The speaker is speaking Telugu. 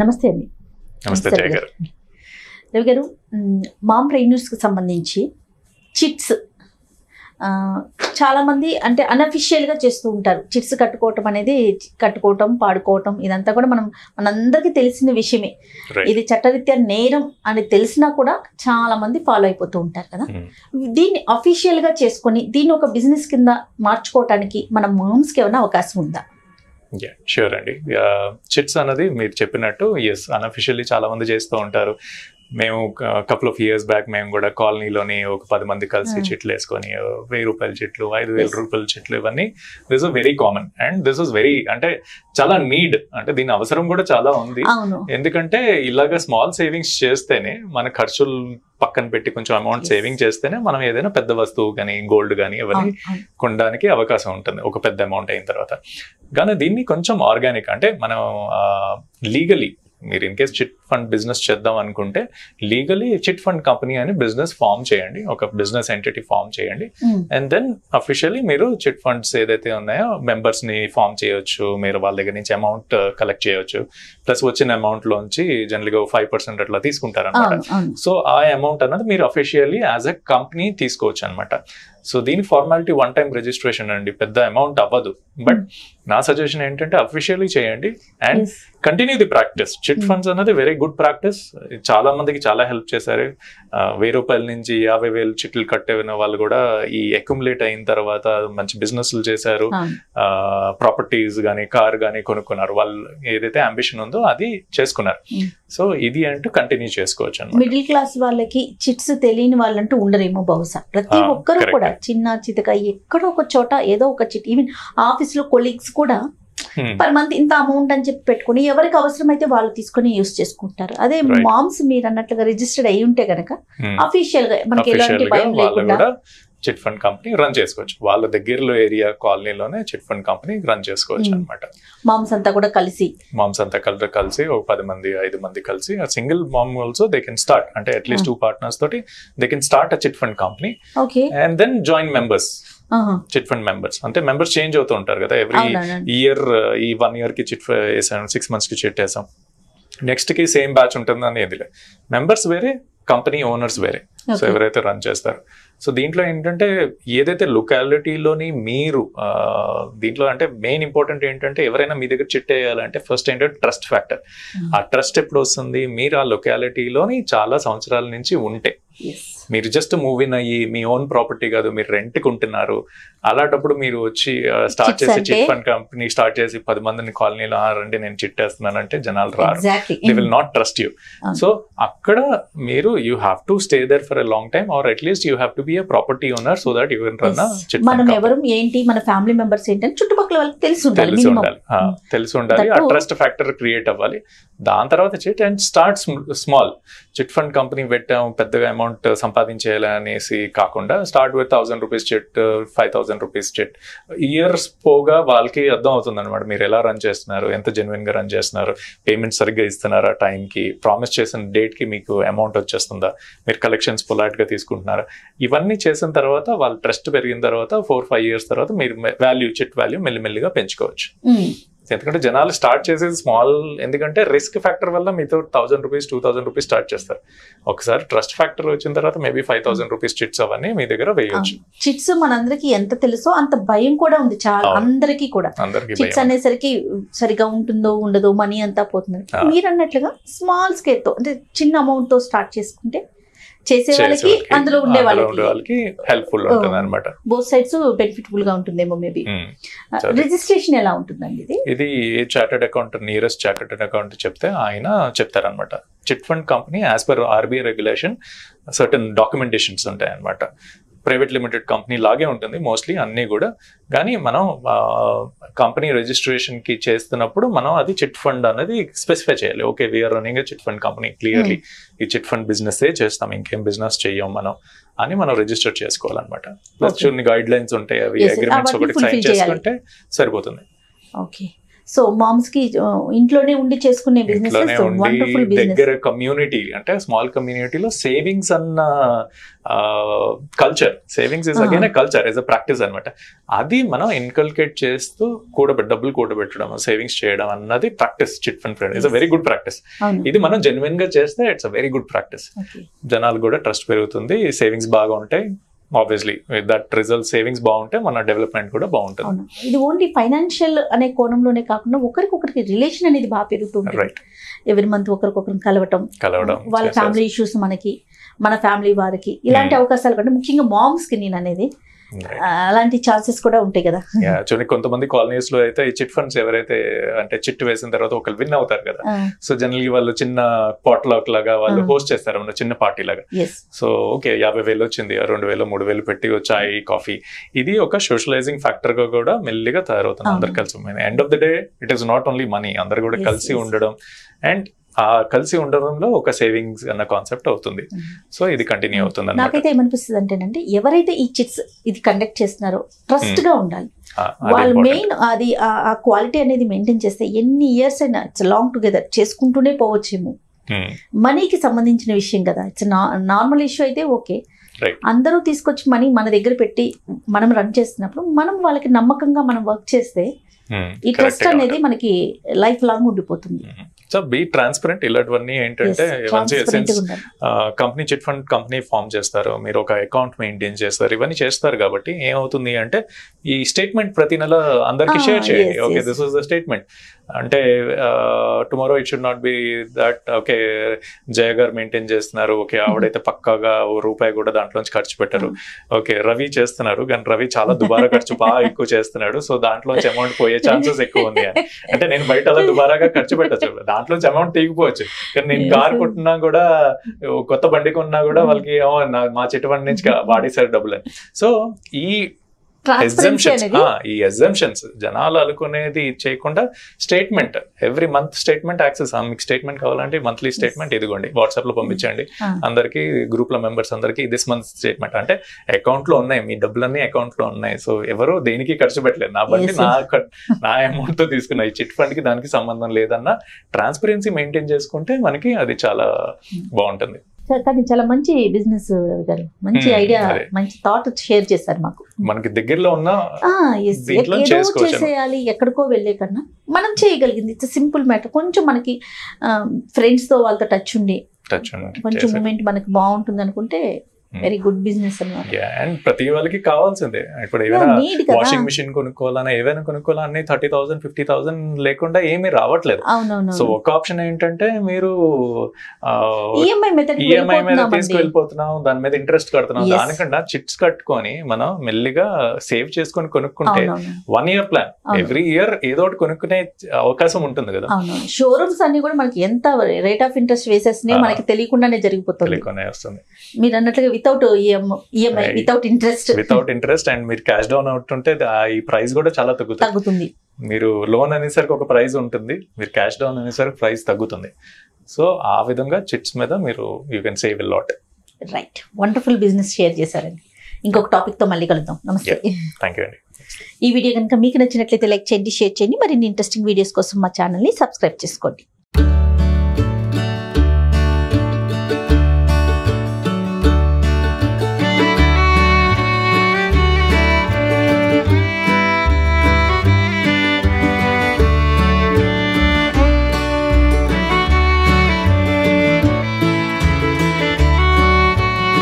నమస్తే అండి. నమస్తే గారు. రవి గారు, మామ్ ప్రైమ్ న్యూస్కి సంబంధించి చిట్స్ చాలామంది అంటే అన్అఫిషియల్గా చేస్తూ ఉంటారు. చిట్స్ కట్టుకోవటం అనేది, కట్టుకోవటం పాడుకోవటం ఇదంతా కూడా మనందరికీ తెలిసిన విషయమే. ఇది చట్టరీత్యా నేరం అని తెలిసినా కూడా చాలామంది ఫాలో అయిపోతూ ఉంటారు కదా. దీన్ని అఫీషియల్గా చేసుకొని దీన్ని ఒక బిజినెస్ కింద మార్చుకోవటానికి మన మామ్స్కి ఏమైనా అవకాశం ఉందా? ష్యూర్ అండి. చిట్స్ అనేది మీరు చెప్పినట్టు ఎస్ అన్అఫిషియల్లీ చాలామంది చేస్తూ ఉంటారు. మేము కపుల్ ఆఫ్ ఇయర్స్ బ్యాక్ మేము కూడా కాలనీలోని ఒక 10 మంది కలిసి చెట్లు వేసుకొని 1000 రూపాయల చెట్లు, 5000 రూపాయల చెట్లు, ఇవన్నీ this is very common and this is very అంటే చాలా నీడ్, అంటే దీని అవసరం కూడా చాలా ఉంది. ఎందుకంటే ఇలాగ స్మాల్ సేవింగ్స్ చేస్తేనే మన ఖర్చులు పక్కన పెట్టి కొంచెం అమౌంట్ సేవింగ్ చేస్తేనే మనం ఏదైనా పెద్ద వస్తువు కానీ గోల్డ్ కానీ ఇవన్నీ కొనడానికి అవకాశం ఉంటుంది ఒక పెద్ద అమౌంట్ అయిన తర్వాత. కానీ దీన్ని కొంచెం ఆర్గానిక్ అంటే మనం లీగలీ మీరు in case chit fund business చేద్దాం అనుకుంటే లీగలీ చిట్ ఫండ్ కంపెనీ అని బిజినెస్ ఫామ్ చేయండి, ఒక బిజినెస్ ఎంటిటీ ఫామ్ చేయండి అండ్ దెన్ అఫీషియల్లీ మీరు చిట్ ఫండ్స్ ఏదైతే ఉన్నాయో మెంబర్స్ని ఫామ్ చేయొచ్చు, మీరు వాళ్ళ దగ్గర నుంచి అమౌంట్ కలెక్ట్ చేయొచ్చు, ప్లస్ వచ్చిన అమౌంట్లోంచి జనరల్గా 5% అట్లా తీసుకుంటారు అనమాట. సో ఆ అమౌంట్ అన్నది మీరు అఫీషియల్లీ యాజ్ అ కంపెనీ తీసుకోవచ్చు అనమాట. సో దీని ఫార్మాలిటీ 1 టైం రిజిస్ట్రేషన్ అండి, పెద్ద అమౌంట్ అవ్వదు. బట్ నా సజెషన్ ఏంటంటే అఫీషియల్లీ చేయండి and continue the practice. Chit funds అనేది వెరీ గుడ్ ప్రాక్టీస్, చాలా మందికి చాలా హెల్ప్ చేశారు. 1000 రూపాయల నుంచి 50,000 చిట్లు కట్టేవిన వాళ్ళు కూడా ఈ అక్యుములేట్ అయిన తర్వాత మంచి బిజినెస్లు చేశారు, ప్రాపర్టీస్ కానీ కార్ కానీ కొనుక్కున్నారు. వాళ్ళు ఏదైతే అంబిషన్ ఉందో అది చేసుకున్నారు. సో ఇది అంటూ కంటిన్యూ చేసుకోవచ్చు అన్నమాట. మిడిల్ క్లాస్ వాళ్ళకి చిట్స్ తెలియని వాళ్ళంటూ ఉండరేమో బహుశా. ప్రతి ఒక్కరు కూడా చిన్న చితక ఎక్కడో ఒక చోట ఏదో ఒక చిట్, ఈవెన్ ఆఫీస్ లో కొలీగ్స్ కూడా పర్ మంత్ ఇంత అమౌంట్ అని చెప్పి పెట్టుకుని ఎవరికి అవసరమైతే వాళ్ళు తీసుకుని యూస్ చేసుకుంటారు. అదే మామ్స్ మీరు అన్నట్లుగా రిజిస్టర్డ్ అయి ఉంటే కనుక అఫీషియల్ గా మనకి ఎలాంటి భయం లేకుండా చిట్ ఫండ్ కంపెనీ రన్ చేసుకోవచ్చు. వాళ్ళ దగ్గరలో ఏరియా కాలనీలోనే చిట్ ఫండ్ కంపెనీ రన్ చేసుకోవచ్చు అనమాట. మామ్స్ అంతా కలిసి ఒక 10 మంది 5 మంది కలిసి single mom also they can start, అంటే అట్లీస్ట్ 2 పార్ట్నర్స్ తోటి they can start a chit fund company and then join members. Chit fund members అంటే మెంబర్స్ చేంజ్ అవుతూ ఉంటారు కదా ఎవ్రీ ఇయర్. ఈ 1 year కి చిట్ వేసాం, 6 months కి చిట్ వేసాం, నెక్స్ట్ కి సేమ్ బ్యాచ్ ఉంటుంది అనేది. మెంబర్స్ వేరే, కంపెనీ ఓనర్స్ వేరే, సో ఎవరైతే రన్ చేస్తారు. సో దీంట్లో ఏంటంటే ఏదైతే లొకాలిటీలోని మీరు దీంట్లో అంటే మెయిన్ ఇంపార్టెంట్ ఏంటంటే ఎవరైనా మీ దగ్గర చిట్ వేయాలంటే ఫస్ట్ ఏంటంటే ట్రస్ట్ ఫ్యాక్టర్. ఆ ట్రస్ట్ ఎప్పుడు వస్తుంది, మీరు ఆ లొకాలిటీలోని చాలా సంవత్సరాల నుంచి ఉంటే. మీరు జస్ట్ మూవ్ ఇన్ అయ్యి మీ ఓన్ ప్రాపర్టీ కాదు, మీరు రెంట్ కొంటున్నారు. అలాంటప్పుడు మీరు వచ్చి స్టార్ట్ చేసి చిట్ ఫండ్ కంపెనీ స్టార్ట్ చేసి 10 మందిని కాలనీలో రండి నేను చిట్టేస్తున్నాను అంటే జనాలు రారు, they will not trust you. So అక్కడ మీరు you have to stay there for a long time or at least you have to be a property owner so that you can run a chit fund. మనం ఎవరు ఏంటి, మన ఫ్యామిలీ మెంబర్స్ ఏంటని చుట్టుపక్కల వాళ్ళకి తెలిసి ఉండాలి. ఆ ట్రస్ట్ ఫ్యాక్టర్ క్రియేట్ అవ్వాలి. దాని తర్వాత chit and start small. Chit fund company పెట్టాము పెద్దగా అమౌంట్ సంపాదించేయాలనేసి కాకుండా స్టార్ట్ విత్ 1000 రూపీస్ చెట్, 5000 రూపీస్ చెట్. ఇయర్స్ పోగా వాళ్ళకి అర్థం అవుతుంది అనమాట మీరు ఎలా రన్ చేస్తున్నారు, ఎంత జెన్యున్ గా రన్ చేస్తున్నారు, పేమెంట్ సరిగ్గా ఇస్తున్నారా టైంకి, ప్రామిస్ చేసిన డేట్ కి మీకు అమౌంట్ వచ్చేస్తుందా, మీరు కలెక్షన్స్ పొలైట్ గా తీసుకుంటున్నారా. ఇవన్నీ చేసిన తర్వాత వాళ్ళ ట్రస్ట్ పెరిగిన తర్వాత 4-5 years తర్వాత మీరు వాల్యూ చిట్ వాల్యూ మెల్లిమెల్లిగా పెంచుకోవచ్చు. ఎందుకంటే జనాలు స్టార్ట్ చేసేది స్మాల్, ఎందుకంటే రిస్క్ ఫ్యాక్టర్ వల్ల మీతో 1000 రూపీస్ 2000 రూపీస్ స్టార్ట్ చేస్తారు. ఒకసారి ట్రస్ట్ ఫ్యాక్టర్ వచ్చిన తర్వాత మేబీ 5000 రూపీస్ చిట్స్ అవన్నీ మీ దగ్గర వేయవచ్చు. చిట్స్ మనందరికి ఎంత తెలుసో అంత భయం కూడా ఉంది చాలా అందరికీ కూడా. చిట్స్ అనేసరికి సరిగా ఉంటుందో ఉండదో మనీ అంతా పోతుంది. మీరు అన్నట్లుగా స్మాల్ స్కేల్ తో అంటే చిన్న అమౌంట్ తో స్టార్ట్ చేసుకుంటే చేసే వాళ్ళకి అందులో ఉండే వాళ్ళకి హెల్ప్ఫుల్ ఉంటుంది అన్నమాట. బోత్ సైడ్స్ బెనిఫిట్ఫుల్ గా ఉంటుందేమో. మేబీ రిజిస్ట్రేషన్ ఎలా ఉంటుందండి ఇది? Chartered account nearest chartered account చెప్తే ఆయన చెప్తారనమాట. Chit fund company as per RBI regulation certain documentations ఉంటాయి అనమాట. ప్రైవేట్ లిమిటెడ్ కంపెనీ లాగే ఉంటుంది మోస్ట్లీ అన్నీ కూడా. కానీ మనం కంపెనీ రిజిస్ట్రేషన్కి చేస్తున్నప్పుడు మనం అది చిట్ ఫండ్ అనేది స్పెసిఫై చేయాలి. Okay we're running a chit fund company, clearly ఈ చిట్ ఫండ్ బిజినెస్సే చేస్తాం, ఇంకేం బిజినెస్ చేయం మనం అని మనం రిజిస్టర్ చేసుకోవాలన్నమాట. ప్లస్ కొన్ని గైడ్ లైన్స్ ఉంటాయి, అవి అగ్రిమెంట్స్ ఒకటి సైన్ చేసుకుంటే సరిపోతుంది. ఓకే So moms ki ఇంట్లోనే ఉండి చేసుకునే బిజినెస్ సో వండర్ఫుల్ బిజినెస్ దగ్గర కమ్యూనిటీ అంటే స్మాల్ కమ్యూనిటీలో సేవింగ్స్ అన్న culture savings is again a culture is a practice అన్నమాట అది మనం ఇన్కల్కేట్ చేస్తూ డబ్బులు కూడబెట్టడం సేవింగ్స్ చేయడం అన్నది practice chit fund friend is a very good practice ఇది మనం జెన్యున్ గా చేస్తే it's a very good practice జనాలు కూడా ట్రస్ట్ పెరుగుతుంది సేవింగ్స్ బాగా ఉంటాయి obviously with that result savings బాగుంటే మన డెవలప్‌మెంట్ కూడా బాగుంటుంది ఇది ఓన్లీ ఫైనాన్షియల్ అనే కోణంలోనే కాకుండా ఒకరికొకరికి రిలేషన్ అనేది బాగా పెరుగుతుంది రైట్ ఎవరీ మంత్ ఒకరికొకరిని కలవడం వాళ్ళ ఫ్యామిలీ ఇష్యూస్ మనకి మన ఫ్యామిలీ వారికి ఇలాంటి అవకాశాలు కంటే ముఖ్యంగా మామ్స్ కి నేను అనేది అలాంటి ఛాన్సెస్ కూడా ఉంటాయి కదా చూడండి కొంతమంది కాలనీస్ లో అయితే ఈ చిట్ ఫండ్స్ ఎవరైతే అంటే చిట్ వేసిన తర్వాత ఒకరు విన్ అవుతారు కదా సో జనరల్ వాళ్ళు చిన్న పాట్ లాక్ లాగా వాళ్ళు హోస్ట్ చేస్తారు మన చిన్న పార్టీ లాగా సో ఓకే 50,000 వచ్చింది 2,000 3,000 పెట్టి చాయ్ కాఫీ ఇది ఒక సోషలైజింగ్ ఫ్యాక్టర్ గా కూడా మెల్లిగా తయారవుతుంది అందరు కలిసి end of the day it is not only money అందరు కూడా కలిసి ఉండడం అండ్ ఆ కలిసి ఉండడంలో ఒక సేవింగ్స్ అన్న కాన్సెప్ట్ అవుతుంది సో ఇది కంటిన్యూ అవుతుంది నాకైతే ఏమనిపిస్తుంది అంటేనంటే ఎవరైతే ఈ చిట్స్ ఇది కండక్ట్ చేస్తున్నారో ట్రస్ట్ గా ఉండాలి వాళ్ళు మెయిన్ అది ఆ క్వాలిటీ అనేది మెయింటైన్ చేస్తే ఎన్ని ఇయర్స్ అయినా ఇట్స్ లాంగ్ టుగెదర్ చేసుకుంటూనే పోవచ్చేమో మనీకి సంబంధించిన విషయం కదా ఇట్స్ నార్మల్ ఇష్యూ అయితే ఓకే అందరూ తీసుకొచ్చి మనీ మన దగ్గర పెట్టి మనం రన్ చేస్తున్నప్పుడు మనం వాళ్ళకి నమ్మకంగా మనం వర్క్ చేస్తే ఈ ట్రస్ట్ అనేది మనకి లైఫ్ లాంగ్ ఉండిపోతుంది సో బీ ట్రాన్స్పరెంట్ ఇలాంటివన్నీ ఏంటంటే company chit fund company form చేస్తారు మీరు ఒక అకౌంట్ మెయింటైన్ చేస్తారు ఇవన్నీ చేస్తారు కాబట్టి ఏమవుతుంది అంటే ఈ స్టేట్మెంట్ ప్రతి నెల అందరికి షేర్ చేయండి okay this is the statement అంటే tomorrow it should not be that okay Jaya గారు మెయింటైన్ చేస్తున్నారు ఓకే ఆవిడైతే పక్కాగా రూపాయి కూడా దాంట్లోంచి ఖర్చు పెట్టారు ఓకే రవి చేస్తున్నారు కానీ రవి చాలా దుబారా ఖర్చు బాగా ఎక్కువ చేస్తున్నాడు సో దాంట్లోంచి అమౌంట్ పోయే ఛాన్సెస్ ఎక్కువ ఉంది అంటే నేను బయట అలా దుబారాగా ఖర్చు పెట్టచ్చు దాంట్లోంచి అమౌంట్ తీగిపోవచ్చు కానీ నేను కారు కొట్టినా కూడా కొత్త బండి కొన్నా కూడా వాళ్ళకి మా చిట్టుబండి నుంచి వాడేసారు డబ్బులు అని సో ఈ ఎగ్జంప్షన్స్ జనాలు అనుకునేది చేయకుండా statement every month statement access మీకు స్టేట్మెంట్ కావాలంటే మంత్లీ స్టేట్మెంట్ ఇదిగోండి వాట్సాప్ లో పంపించండి అందరికి గ్రూప్ లో మెంబర్స్ అందరికి దిస్ మంత్ స్టేట్మెంట్ అంటే అకౌంట్ లో ఉన్నాయి మీ డబ్బులన్నీ అకౌంట్ లో ఉన్నాయి సో ఎవరు దేనికి ఖర్చు పెట్టలేదు నా బట్టి నా అమౌంట్ తో తీసుకున్నా ఈ చిట్ ఫండ్ కి దానికి సంబంధం లేదన్న ట్రాన్స్పరెన్సీ మెయింటైన్ చేసుకుంటే మనకి అది చాలా బాగుంటుంది కానీ చాలా మంచి బిజినెస్ గారు మంచి ఐడియా మంచి థాట్ షేర్ చేశారు మాకు మనకి దగ్గరలో ఉన్న చేసేయాలి ఎక్కడికో వెళ్ళే కన్నా మనం చేయగలిగింది ఇట్స్ సింపుల్ మ్యాటర్ కొంచెం మనకి ఫ్రెండ్స్ తో వాళ్ళతో టచ్ ఉండి కొంచెం మూమెంట్ మనకి బాగుంటుంది అనుకుంటే వెరీ గుడ్ బిజినెస్ అండ్ ప్రతి వాళ్ళకి కావాల్సిందే ఇప్పుడు ఏదైనా వాషింగ్ మిషన్ కొనుక్కోవాలన్నా ఏవైనా కొనుక్కోవాలన్నా 30,000 50,000 లేకుండా ఏమీ రావట్లేదు సో ఒక ఆప్షన్ ఏంటంటే మీరు ఈఎంఐ మీద తీసుకెళ్ళిపోతున్నాం దాని మీద ఇంట్రెస్ట్ కడుతున్నాం దానికన్నా చిట్స్ కట్టుకొని మనం మెల్లిగా సేవ్ చేసుకొని కొనుక్కుంటే 1 year ప్లాన్ ఎవ్రీ ఇయర్ ఏదో ఒకటి కొనుక్కునే అవకాశం ఉంటుంది కదా షోరూమ్స్ అన్ని కూడా మనకి ఎంత రేట్ ఆఫ్ ఇంట్రెస్ట్ వేసేసినా మనకి తెలియకుండానే జరిగిపోతుంది మీరు అన్నట్లుగా without interest and మీరు క్యాష్ డౌన్ అవుతుంటే ఈ ప్రైస్ కూడా చాలా తగ్గుతుంది మీరు లోన్ అనేసరికి ఒక ప్రైస్ ఉంటుంది మీరు క్యాష్ డౌన్ అనేసరికి ప్రైస్ తగ్గుతుంది సో ఆ విధంగా చిట్స్ మీద మీరు you can save a lot right wonderful business share చేశారండి ఇంకొక టాపిక్ తో మళ్ళీ కలుద్దాం నమస్తే థ్యాంక్ యూ అండి ఈ వీడియో కనుక మీకు నచ్చినట్లయితే లైక్ చేయండి షేర్ చేయండి మరిన్ని ఇంట్రెస్టింగ్ వీడియోస్ కోసం మా ఛానల్ ని సబ్స్క్రైబ్ చేసుకోండి